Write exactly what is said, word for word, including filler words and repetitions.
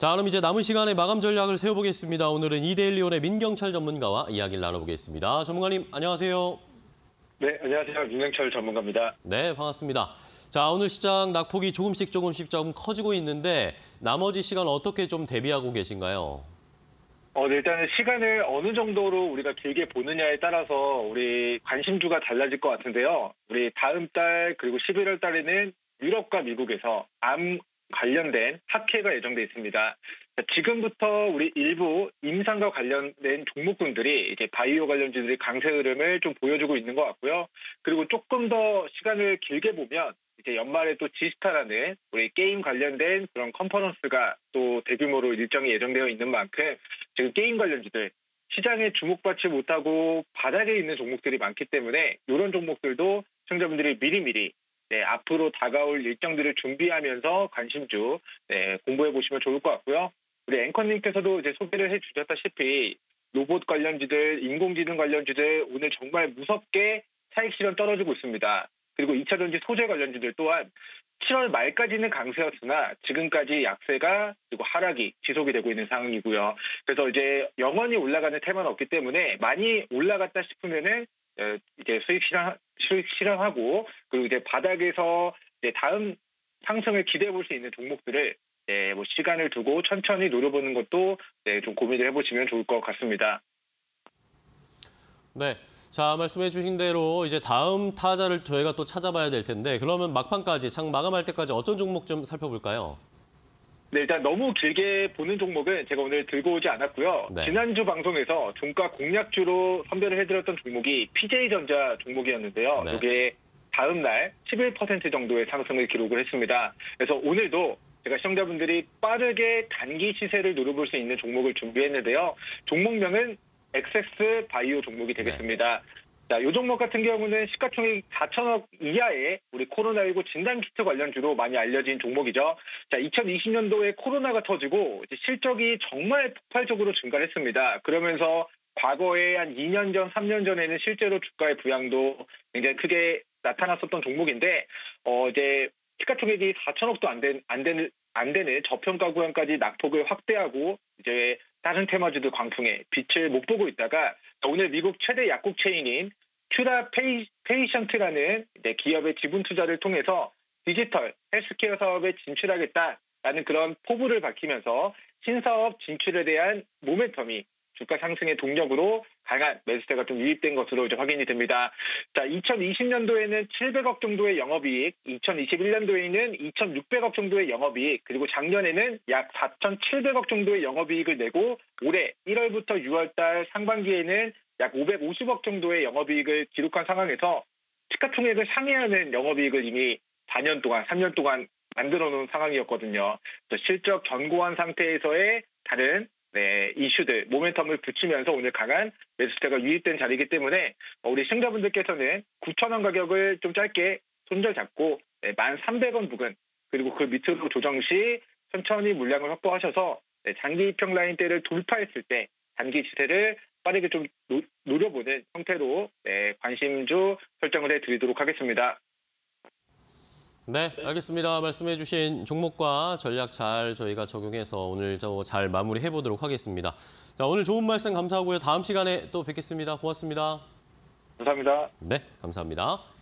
자, 그럼 이제 남은 시간에 마감 전략을 세워보겠습니다. 오늘은 이데일리온의 민경철 전문가와 이야기를 나눠보겠습니다. 전문가님, 안녕하세요. 네, 안녕하세요. 민경철 전문가입니다. 네, 반갑습니다. 자, 오늘 시장 낙폭이 조금씩 조금씩 조금 커지고 있는데 나머지 시간 어떻게 좀 대비하고 계신가요? 어, 네, 일단은 시간을 어느 정도로 우리가 길게 보느냐에 따라서 우리 관심주가 달라질 것 같은데요. 우리 다음 달 그리고 십일월 달에는 유럽과 미국에서 암 관련된 합회가 예정돼 있습니다. 지금부터 우리 일부 임상과 관련된 종목군들이 이제 바이오 관련주들이 강세 흐름을 좀 보여주고 있는 것 같고요. 그리고 조금 더 시간을 길게 보면 이제 연말에 또 지스타라는 우리 게임 관련된 그런 컨퍼런스가 또 대규모로 일정이 예정되어 있는 만큼 지금 게임 관련주들 시장에 주목받지 못하고 바닥에 있는 종목들이 많기 때문에 이런 종목들도 시청자분들이 미리미리 네, 앞으로 다가올 일정들을 준비하면서 관심주 네, 공부해 보시면 좋을 것 같고요. 우리 앵커님께서도 이제 소개를 해주셨다시피 로봇 관련주들, 인공지능 관련주들 오늘 정말 무섭게 차익 실현 떨어지고 있습니다. 그리고 이차전지 소재 관련주들 또한 칠월 말까지는 강세였으나 지금까지 약세가 그리고 하락이 지속이 되고 있는 상황이고요. 그래서 이제 영원히 올라가는 테마는 없기 때문에 많이 올라갔다 싶으면은 이제 수익 실현, 수익 실현하고 그리고 이제 바닥에서 이제 다음 상승을 기대해 볼 수 있는 종목들을 네, 뭐 시간을 두고 천천히 노려보는 것도 네, 좀 고민을 해보시면 좋을 것 같습니다. 네, 자 말씀해 주신 대로 이제 다음 타자를 저희가 또 찾아봐야 될 텐데 그러면 막판까지 장 마감할 때까지 어떤 종목 좀 살펴볼까요? 네, 일단 너무 길게 보는 종목은 제가 오늘 들고 오지 않았고요. 네. 지난주 방송에서 종가 공략주로 선별을 해드렸던 종목이 피제이전자 종목이었는데요. 네. 이게 다음 날 십일 퍼센트 정도의 상승을 기록을 했습니다. 그래서 오늘도 제가 시청자분들이 빠르게 단기 시세를 노려볼 수 있는 종목을 준비했는데요. 종목명은 엑세스바이오 종목이 되겠습니다. 네. 자, 이 종목 같은 경우는 시가총액 사천억 이하의 우리 코로나십구 진단키트 관련주로 많이 알려진 종목이죠. 자, 이천이십 년도에 코로나가 터지고 이제 실적이 정말 폭발적으로 증가했습니다. 그러면서 과거에 한 이 년 전, 삼 년 전에는 실제로 주가의 부양도 굉장히 크게 나타났었던 종목인데 어 이제 시가총액이 사천억도 안 된, 안 되는 안 되는 저평가 구간까지 낙폭을 확대하고 이제 다른 테마주들 광풍에 빛을 못 보고 있다가 오늘 미국 최대 약국 체인인 큐라페이션트라는 기업의 지분 투자를 통해서 디지털 헬스케어 사업에 진출하겠다라는 그런 포부를 밝히면서 신사업 진출에 대한 모멘텀이 주가 상승의 동력으로 강한 매수세가 좀 유입된 것으로 이제 확인이 됩니다. 자, 이천이십 년도에는 칠백억 정도의 영업이익, 이천이십일 년도에는 이천육백억 정도의 영업이익, 그리고 작년에는 약 사천칠백억 정도의 영업이익을 내고 올해 일월부터 유월달 상반기에는 약 오백오십억 정도의 영업이익을 기록한 상황에서 시가총액을 상회하는 영업이익을 이미 사 년 동안, 삼 년 동안 만들어 놓은 상황이었거든요. 실적 견고한 상태에서의 다른 네, 이슈들, 모멘텀을 붙이면서 오늘 강한 매수세가 유입된 자리이기 때문에 우리 시청자분들께서는 구천 원 가격을 좀 짧게 손절 잡고 네, 만 삼백 원 부근 그리고 그 밑으로 조정 시 천천히 물량을 확보하셔서 네, 장기 이평 라인대를 돌파했을 때 단기 시세를 빠르게 좀 노, 노려보는 형태로 네, 관심주 설정을 해드리도록 하겠습니다. 네, 알겠습니다. 말씀해 주신 종목과 전략 잘 저희가 적용해서 오늘 잘 마무리해 보도록 하겠습니다. 자, 오늘 좋은 말씀 감사하고요. 다음 시간에 또 뵙겠습니다. 고맙습니다. 감사합니다. 네, 감사합니다.